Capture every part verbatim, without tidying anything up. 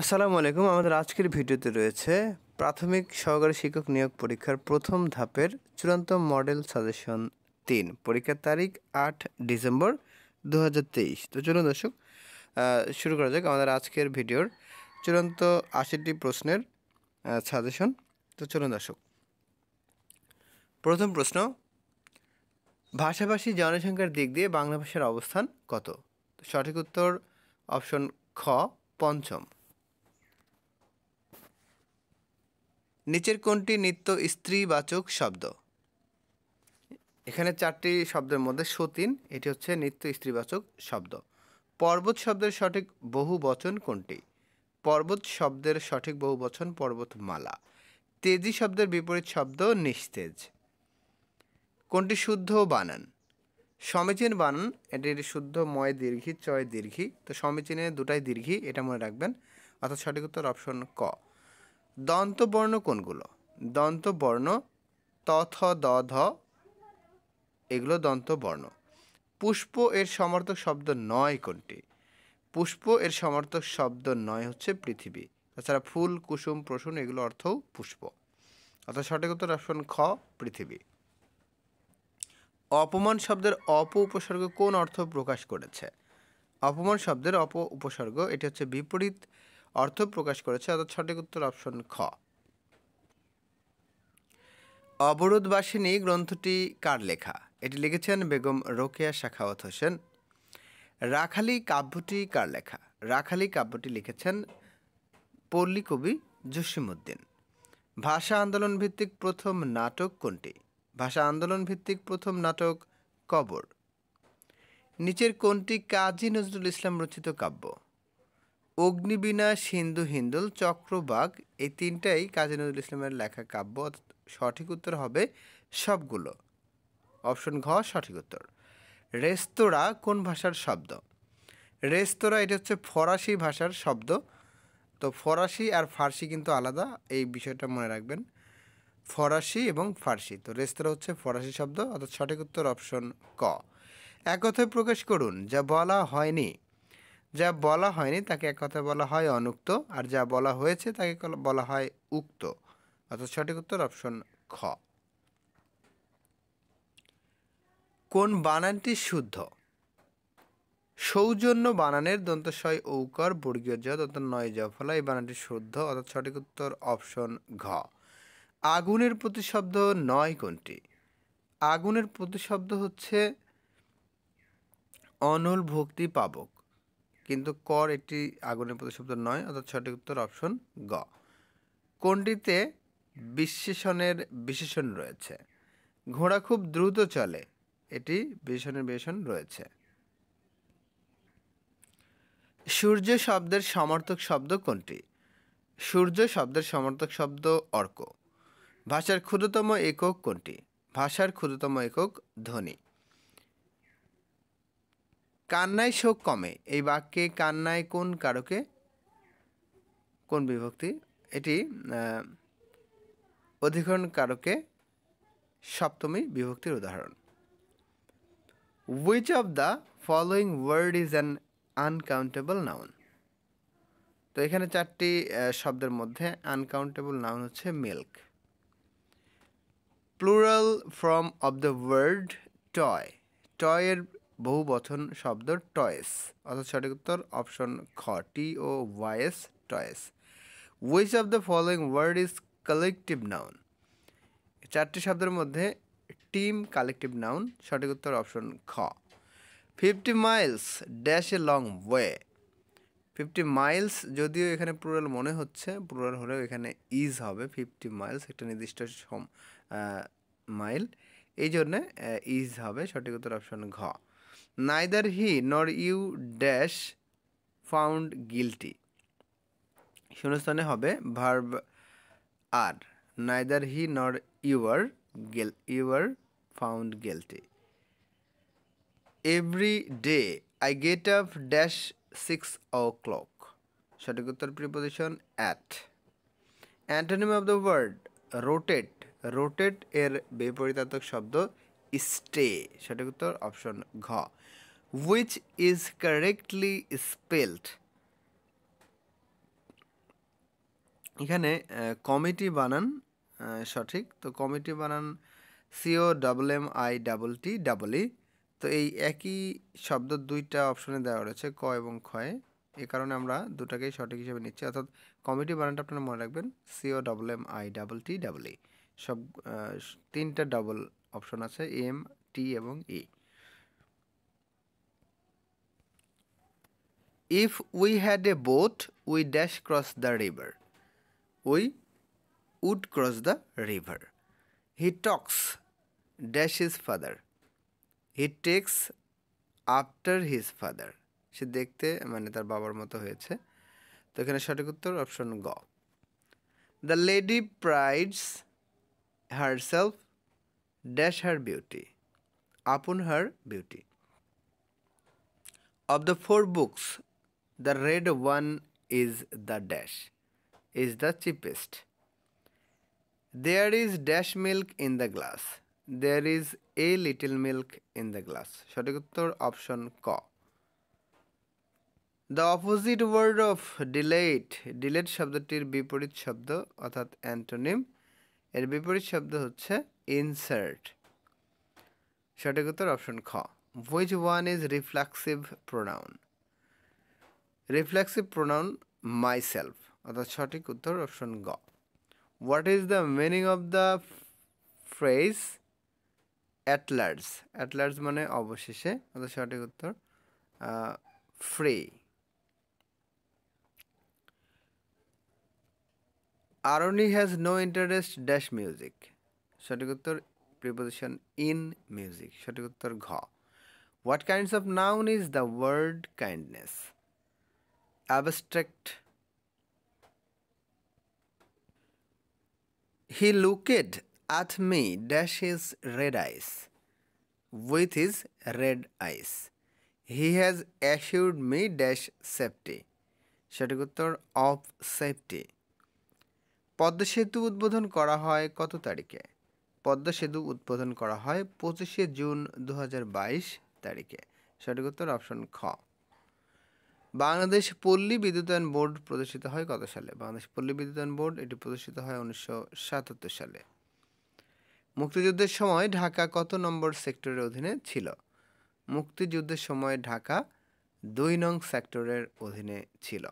আসসালামু আলাইকুম। আমাদের আজকের ভিডিওতে রয়েছে প্রাথমিক সহকারী শিক্ষক নিয়োগ পরীক্ষার প্রথম ধাপের চূড়ান্ত মডেল সাজেশন তিন, পরীক্ষার তারিখ আট ডিসেম্বর দু হাজার তেইশ। তো চলুন দর্শক শুরু করা যাক আমাদের আজকের ভিডিওর চূড়ান্ত আশিটি প্রশ্নের সাজেশন। তো চলুন দর্শক, প্রথম প্রশ্ন, ভাষাভাষী জনসংখ্যার দিক দিয়ে বাংলা ভাষার অবস্থান কত? সঠিক উত্তর অপশন খ, পঞ্চম। নিচের কোনটি নিত্য স্ত্রীবাচক শব্দ? এখানে চারটি শব্দের মধ্যে সতীন এটি হচ্ছে নিত্য স্ত্রীবাচক শব্দ। পর্বত শব্দের সঠিক বহুবচন কোনটি? পর্বত শব্দের সঠিক বহুবচন পর্বতমালা। তেজি শব্দের বিপরীত শব্দ নিস্তেজ। কোনটি শুদ্ধ বানান? সমীচীন বানান এটির শুদ্ধ ময় দীর্ঘি চয় দীর্ঘি। তো সমীচীনে দুটাই দীর্ঘি, এটা মনে রাখবেন। অর্থাৎ সঠিক উত্তর অপশন ক। দন্তবর্ণ কোনগুলো? দন্তবর্ণ ত থ দ ধ, এগুলো দন্তবর্ণ। পুষ্প এর সমর্থক শব্দ নয় কোনটি? পুষ্প এর সমর্থক শব্দ নয় হচ্ছে পৃথিবী। তাছাড়া ফুল কুসুম প্রসূন এগুলো অর্থও পুষ্প। অর্থাৎ সঠিক উত্তর অপশন খ, পৃথিবী। অপমান শব্দের অপ উপসর্গ কোন অর্থ প্রকাশ করেছে? অপমান শব্দের অপ উপসর্গ এটি হচ্ছে বিপরীত অর্থ প্রকাশ করেছে। অর্থাৎ সঠিক উত্তর অপশন খ। অবরোধবাসিনী গ্রন্থটি কার লেখা? এটি লিখেছেন বেগম রোকেয়া শাখাওয়াত হোসেন। রাখালি কাব্যটি কার লেখা? রাখালি কাব্যটি লিখেছেন পল্লী কবি জসিমউদ্দিন। ভাষা আন্দোলন ভিত্তিক প্রথম নাটক কোনটি? ভাষা আন্দোলন ভিত্তিক প্রথম নাটক কবর। নিচের কোনটি কাজী নজরুল ইসলাম রচিত কাব্য? অগ্নিবীণা, সিন্ধু হিন্দুল, চক্রবাগ, এই তিনটাই কাজী নজরুল ইসলামের লেখা কাব্য। সঠিক উত্তর হবে সবগুলো, অপশন ঘ সঠিক উত্তর। রেস্তোরাঁ কোন ভাষার শব্দ? রেস্তোরাঁ এটা হচ্ছে ফরাসি ভাষার শব্দ। তো ফরাসি আর ফার্সি কিন্তু আলাদা, এই বিষয়টা মনে রাখবেন, ফরাসি এবং ফার্সি। তো রেস্তোরাঁ হচ্ছে ফরাসি শব্দ। অর্থাৎ সঠিক উত্তর অপশন ক। এক কথায় প্রকাশ করুন যা বলা হয়নি। যা বলা হয়নি তাকে এক কথায় বলা হয় অনুক্ত, আর যা বলা হয়েছে তাকে বলা হয় উক্ত। অর্থাৎ সঠিক উত্তর অপশন খ। কোন বানানটি শুদ্ধ? সৌজন্য বানানের দন্তস্বয় ঔকার বর্গীয় জ দন্ত নয় জ ফলা, এই বানানটি শুদ্ধ। অর্থাৎ সঠিক উত্তর অপশন ঘ। আগুনের প্রতিশব্দ নয় কোনটি? আগুনের প্রতিশব্দ হচ্ছে অনল ভক্তি পাবক, কিন্তু কর একটি আগুনের প্রতিশব্দ নয়। অর্থাৎ সঠিক উত্তর অপশন গ। কোনটিতে বিশেষণের বিশেষণ রয়েছে? ঘোড়া খুব দ্রুত চলে, এটি বিশেষণের বিশেষণ রয়েছে। সূর্য শব্দের সমর্থক শব্দ কোনটি? সূর্য শব্দের সমর্থক শব্দ অর্ক। ভাষার ক্ষুদ্রতম একক কোনটি? ভাষার ক্ষুদ্রতম একক ধ্বনি। কান্নায় শোক কমে, এই বাক্যে কান্নায় কোন কারকে কোন বিভক্তি? এটি অধিকরণ কারকে সপ্তমী বিভক্তির উদাহরণ। Which of the following word is an uncountable noun? তো এখানে চারটি শব্দের মধ্যে আনকাউন্টেবল নাউন হচ্ছে milk. Plural form of the word toy, টয়ের বহুবচন শব্দ টয়েস। অর্থাৎ সঠিক উত্তর অপশন খ, T O Y S, toys. Which of the following word is collective noun? চারটি শব্দের মধ্যে টিম কালেকটিভ নাউন। সঠিক উত্তর অপশন খ। Fifty miles dash a long way. Fifty miles যদিও এখানে প্লুরাল মনে হচ্ছে, প্লুরাল হলেও এখানে ইজ হবে। ফিফটি মাইলস একটা নির্দিষ্ট মাইল, এই জন্যে ইজ হবে। সঠিক উত্তর অপশন ঘ। Neither he nor you dash found guilty, শূন্যস্থানে হবে verb R. Neither he nor you're gill you're found guilty. Every day I get up dash six o'clock, সঠিক উত্তর preposition at. Antonym of the word rotate, rotate এর বিপরীতার্থক শব্দ stay. সঠিক উত্তর option ঘ। Which is correctly spelled? এখানে committee বানান সঠিক তো কমিটি বানান C O double M I double T double E তো এই একই শব্দ দুইটা অপশনে দেওয়া রয়েছে ক এবং খ এ এই কারণে আমরা দুটাকেই সঠিক হিসেবে নিচ্ছি অর্থাৎ কমিটি বানানটা আপনারা মনে রাখবেন C O double M I double T double E সব তিনটা ডাবল অপশন আছে এম টি এবং E if we had a boat we dash cross the river we would cross the river he talks dash his father he takes after his father সে দেখতে মানে তার বাবার মতো হয়েছে তো এখানে সঠিক উত্তর অপশন গ the lady prides herself dash her beauty upon her beauty of the four books the red one is the dash is the cheapest there is dash milk in the glass there is a little milk in the glass সঠিক উত্তর option ক The opposite word of delete delete শব্দটির বিপরীত শব্দ অর্থাৎ antonym এর বিপরীত শব্দ হচ্ছে insert সঠিক উত্তর অপশন খ which one is reflexive pronoun reflexive pronoun myself অর্থাৎ সঠিক উত্তর অপশন গ what is the meaning of the phrase at large at large মানে অবশেষে অর্থাৎ সঠিক উত্তর free Aroni has no interest dash music সঠিক উত্তর preposition in music সঠিক উত্তর ঘ what kinds of noun is the word kindness abstract he looked at me dash his red eyes with his red eyes he has assured me dash safety সঠিক উত্তর of safety Padma সেতু উদ্বোধন করা হয় কত তারিখে পদ্মা সেতু উদ্বোধন করা হয় পঁচিশে জুন দু হাজার বাইশ তারিখে সঠিক উত্তর অপশন খ বাংলাদেশ পল্লী বিদ্যুতায়ন বোর্ড প্রতিষ্ঠিত হয় কত সালে বাংলাদেশ পল্লী বিদ্যুতায়ন বোর্ড এটি প্রতিষ্ঠিত হয় উনিশশো সাতাত্তর সালে মুক্তিযুদ্ধের সময় ঢাকা কত নম্বর সেক্টরের অধীনে ছিল মুক্তিযুদ্ধের সময় ঢাকা দুই নং সেক্টরের অধীনে ছিল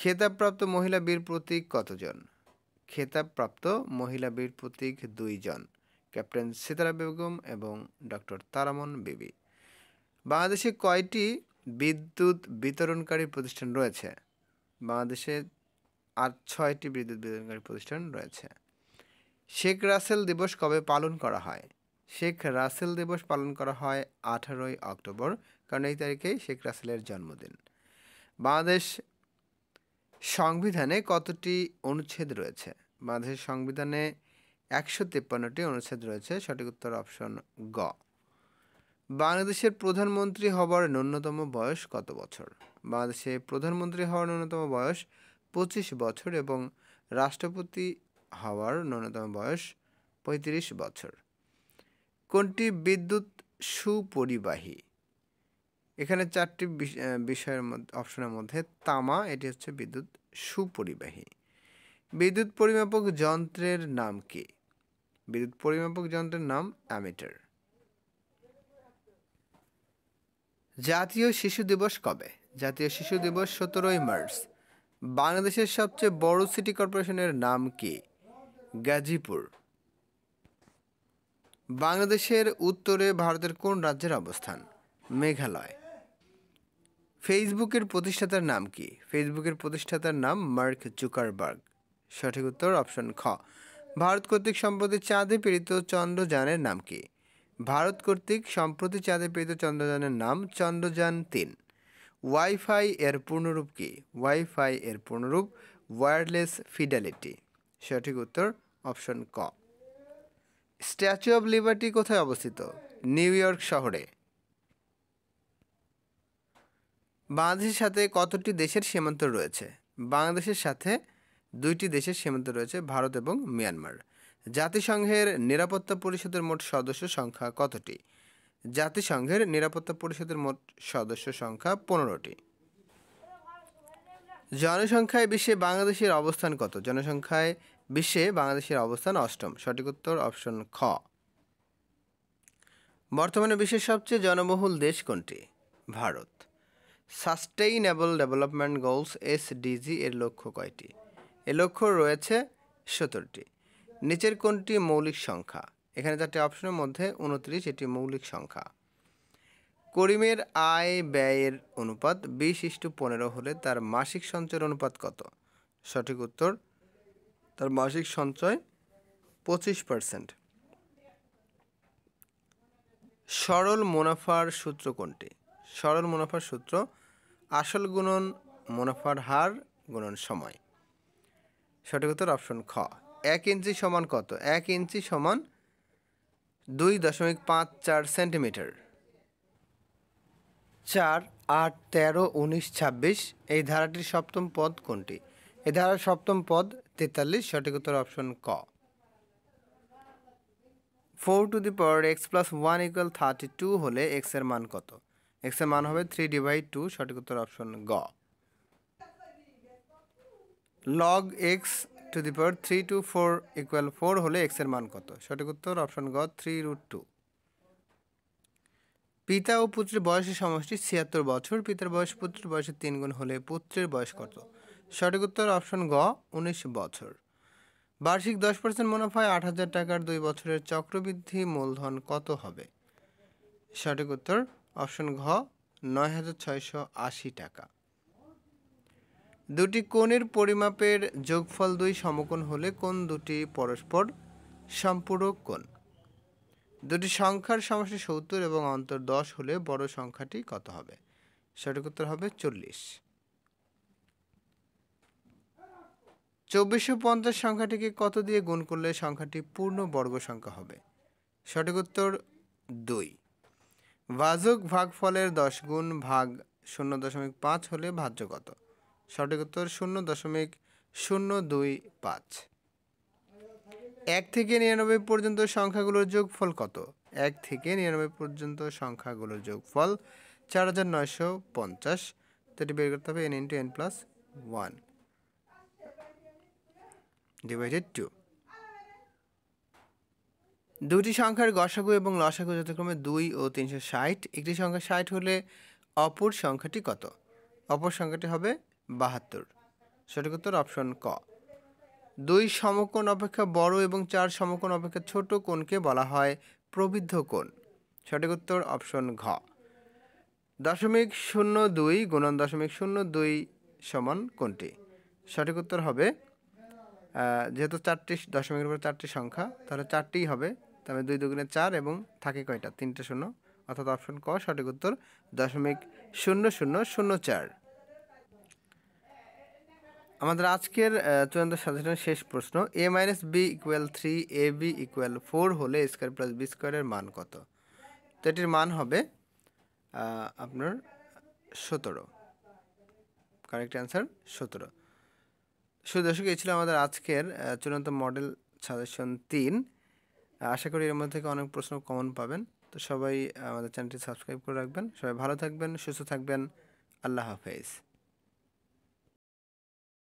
খেতাবপ্রাপ্ত মহিলা বীর প্রতীক কতজন খেতাবপ্রাপ্ত মহিলা বীর প্রতীক দুইজন ক্যাপ্টেন সিতারা বেগম এবং ডক্টর তারামন বিবি বাংলাদেশে কয়টি বিদ্যুৎ বিতরণকারী প্রতিষ্ঠান রয়েছে বাংলাদেশে আর ছয়টি বিদ্যুৎ বিতরণকারী প্রতিষ্ঠান রয়েছে শেখ রাসেল দিবস কবে পালন করা হয় শেখ রাসেল দিবস পালন করা হয় আঠারোই অক্টোবর কারণ এই তারিখেই শেখ রাসেলের জন্মদিন বাংলাদেশ সংবিধানে কতটি অনুচ্ছেদ রয়েছে বাংলাদেশের সংবিধানে একশো তেপ্পান্নটি অনুচ্ছেদ রয়েছে সঠিক উত্তর অপশন গ বাংলাদেশের প্রধানমন্ত্রী হবার ন্যূনতম বয়স কত বছর বাংলাদেশে প্রধানমন্ত্রী হওয়ার ন্যূনতম বয়স পঁচিশ বছর এবং রাষ্ট্রপতি হওয়ার ন্যূনতম বয়স পঁয়ত্রিশ বছর কোনটি বিদ্যুৎ সুপরিবাহী এখানে চারটি বিষয়ের মধ্যে অপশনের মধ্যে তামা এটি হচ্ছে বিদ্যুৎ সুপরিবাহী বিদ্যুৎ পরিমাপক যন্ত্রের নাম কি বিদ্যুৎ পরিমাপক যন্ত্রের নাম অ্যামিটার জাতীয় শিশু দিবস কবে জাতীয় শিশু দিবস সতেরোই মার্চ বাংলাদেশের সবচেয়ে বড় সিটি কর্পোরেশনের নাম কি গাজীপুর বাংলাদেশের উত্তরে ভারতের কোন রাজ্যের অবস্থান মেঘালয় ফেসবুকের প্রতিষ্ঠাতার নাম কি ফেসবুকের প্রতিষ্ঠাতার নাম মার্ক জুকারবার্গ সঠিক উত্তর অপশন খ ভারত কর্তৃক সম্প্রতি চাঁদে প্রেরিত চন্দ্রযানের নাম কি ভারত কর্তৃক সম্প্রতি চাঁদে প্রেরিত চন্দ্রযানের নাম চন্দ্রযান তিন ওয়াইফাই এর পূর্ণরূপ কি ওয়াইফাই এর পূর্ণরূপ ওয়্যারলেস ফিডেলিটি সঠিক উত্তর অপশন ক স্ট্যাচু অব লিবার্টি কোথায় অবস্থিত নিউ ইয়র্ক শহরে বাংলাদেশের সাথে কতটি দেশের সীমান্ত রয়েছে বাংলাদেশের সাথে দুইটি দেশের সীমান্ত রয়েছে ভারত এবং মিয়ানমার জাতিসংঘের নিরাপত্তা পরিষদের মোট সদস্য সংখ্যা কতটি জাতিসংঘের নিরাপত্তা পরিষদের মোট সদস্য সংখ্যা পনেরোটি জনসংখ্যায় বিশ্বে বাংলাদেশের অবস্থান কত? জনসংখ্যায় বিশ্বে বাংলাদেশের অবস্থান অষ্টম। সঠিক উত্তর অপশন খ। বর্তমানে বিশ্বের সবচেয়ে জনবহুল দেশ কোনটি? Bharat. Sustainable development goals S D G এর লক্ষ্য কয়টি? এর লক্ষ্য রয়েছে সতেরোটি। নিচের কোনটি মৌলিক সংখ্যা? এখানে চারটি অপশনের মধ্যে উনত্রিশ এটি মৌলিক সংখ্যা। করিমের আয় ব্যয়ের অনুপাত বিশ ইস্টু পনেরো হলে তার মাসিক সঞ্চয়ের অনুপাত কত? সঠিক উত্তর তার মাসিক সঞ্চয় পঁচিশ পার্সেন্ট। সরল মুনাফার সূত্র কোনটি? সরল মুনাফার সূত্র আসল গুণন মুনাফার হার গুণন সময়। সঠিক উত্তর অপশন খ। এক ইঞ্চি সমান কত? এক ইঞ্চি সমান দুই দশমিক পাঁচ চার সেন্টিমিটার। চার, আট, তেরো, উনিশ, ছাব্বিশ এই ধারাটির সপ্তম পদ কোনটি? এই ধারার সপ্তম পদ তেতাল্লিশ। সঠিক উত্তর অপশন ক। Four to the power x plus one equal thirty two হলে এক্সের মান কত? এক্সের মান হবে থ্রি ডিভাইড টু। সঠিক উত্তর অপশন গ। Log x to the power three to four equal four হলে এক্সের মান কত? সঠিক উত্তর অপশন গ থ্রি রুট টু। পিতা ও পুত্রের বয়সের সমষ্টি ছিয়াত্তর বছর। পিতার বয়স পুত্রের বয়সের তিন গুণ হলে পুত্রের বয়স কত? সঠিক উত্তর অপশন গ উনিশ বছর। বার্ষিক দশ পার্সেন্ট মুনাফায় আট হাজার টাকার দুই বছরের চক্রবৃদ্ধি মূলধন কত হবে? সঠিক উত্তর অপশন ঘ নয় হাজার ছয়শো আশি টাকা। দুটি কোণের পরিমাপের যোগফল দুই সমকোণ হলে কোন দুটি পরস্পর সম্পূরক কোণ? দুটি সংখ্যার সমষ্টি সত্তর এবং অন্তর দশ হলে বড় সংখ্যাটি কত হবে? সঠিক উত্তর হবে চল্লিশ। চব্বিশশো পঞ্চাশ সংখ্যাটিকে কত দিয়ে গুণ করলে সংখ্যাটি পূর্ণ বর্গ সংখ্যা হবে? সঠিক উত্তর দুই। ভাজক ভাগফলের দশ গুণ ভাগ শূন্য দশমিক পাঁচ হলে ভাজ্য কত? সঠিক উত্তর শূন্য দশমিক শূন্য দুই পাঁচ। এক থেকে নিরানব্বই পর্যন্ত সংখ্যাগুলোর যোগফল কত? এক থেকে নিরানব্বই পর্যন্ত সংখ্যাগুলোর যোগফল চার হাজার নয়শো পঞ্চাশ। যেটি বের করতে হবে n into n plus one divided two. দুটি সংখ্যার গসাগু এবং লসাগু যথাক্রমে দুই ও তিনশো ষাট। একটি সংখ্যা ষাট হলে অপর সংখ্যাটি কত? অপর সংখ্যাটি হবে বাহাত্তর। সঠিক উত্তর অপশন ক। দুই সমকোণ অপেক্ষা বড় এবং চার সমকোণ অপেক্ষা ছোট কোণকে বলা হয় প্রবৃদ্ধ কোণ। সঠিক উত্তর অপশন ঘ। দশমিক শূন্য দুই গুণন দশমিক শূন্য দুই সমান কোনটি? সঠিক উত্তর হবে, যেহেতু চারটি দশমিকের উপরে চারটি সংখ্যা তাহলে চারটিই হবে, তবে দুই দুগুণে চার এবং থাকে কয়টা? তিনটে শূন্য, অর্থাৎ অপশন ক সঠিক উত্তর দশমিক শূন্য শূন্য শূন্য চার। আমাদের আজকের চূড়ান্ত সাজেশনের শেষ প্রশ্ন, a minus b equal three a b equal four হলে এ স্কোয়ার প্লাস বি স্কোয়ারের মান কত? তো এটির মান হবে আপনার সতেরো। কারেক্ট অ্যান্সার সতেরো। সুদর্শক, এই ছিল আমাদের আজকের চূড়ান্ত মডেল সাজেশন তিন। আশা করি এর মধ্যে থেকে অনেক প্রশ্ন কমন পাবেন। তো সবাই আমাদের চ্যানেলটি সাবস্ক্রাইব করে রাখবেন। সবাই ভালো থাকবেন, সুস্থ থাকবেন। আল্লাহ হাফেজ।